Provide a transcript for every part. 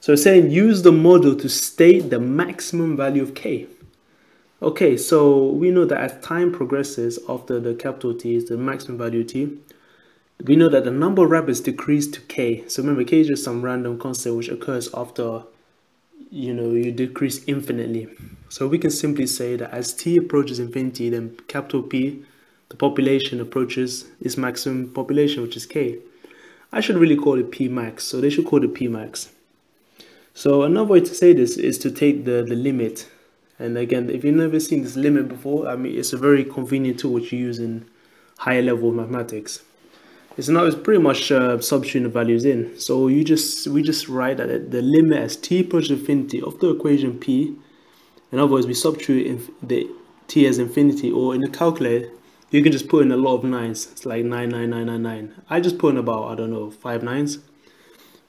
So saying use the model to state the maximum value of k. Okay, so we know that as time progresses after the capital T is the maximum value of t, we know that the number of rabbits decrease to k. So remember, k is just some random constant which occurs after, you know, you decrease infinitely. So we can simply say that as t approaches infinity, then capital P, the population, approaches its maximum population, which is k. I should really call it p max, so they should call it p max. So another way to say this is to take the limit. And again, if you've never seen this limit before, I mean, it's a very convenient tool which you use in higher level mathematics. It's pretty much substituting the values in. So we just write that the limit as t approaches infinity of the equation p. In other words, we substitute the t as infinity, or in the calculator, you can just put in a lot of nines. It's like 9, 9, 9, 9, 9. I just put in about, I don't know, 5 nines.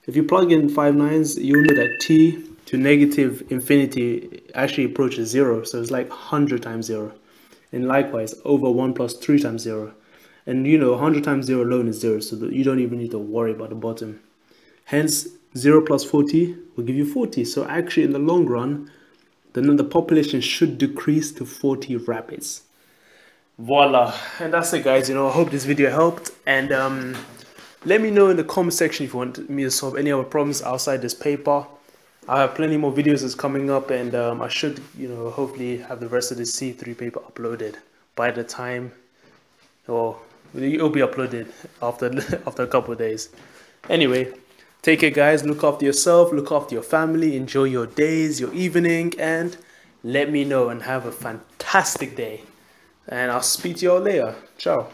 If you plug in 5 nines, you'll know that t to negative infinity actually approaches 0, so it's like 100 times 0. And likewise, over 1 plus 3 times 0. And you know, 100 times 0 alone is 0, so that you don't even need to worry about the bottom. Hence, 0 plus 40 will give you 40. So actually, in the long run, then the population should decrease to 40 rabbits. Voila. And that's it, guys. You know, I hope this video helped. And let me know in the comment section if you want me to solve any other problems outside this paper. I have plenty more videos that's coming up, and I should, you know, hopefully have the rest of the C3 paper uploaded by the time, or it'll be uploaded after a couple of days. Anyway, take care, guys. Look after yourself, look after your family, enjoy your days, your evening, and let me know, and have a fantastic day. And I'll speak to you all later. Ciao.